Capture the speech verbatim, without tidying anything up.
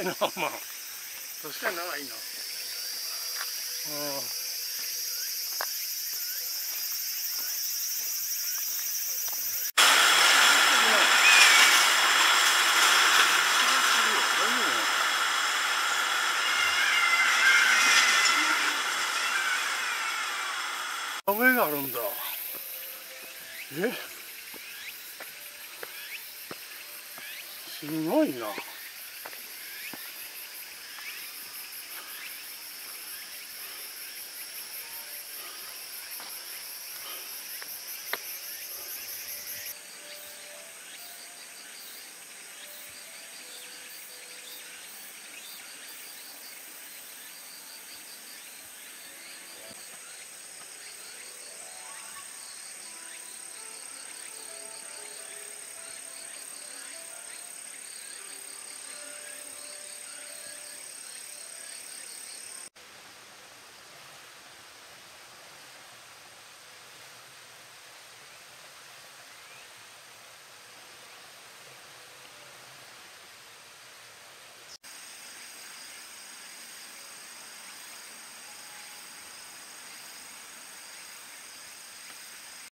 長いな、まあ、確かに長いな。うん。田植えがあるんだ。え？すごいな。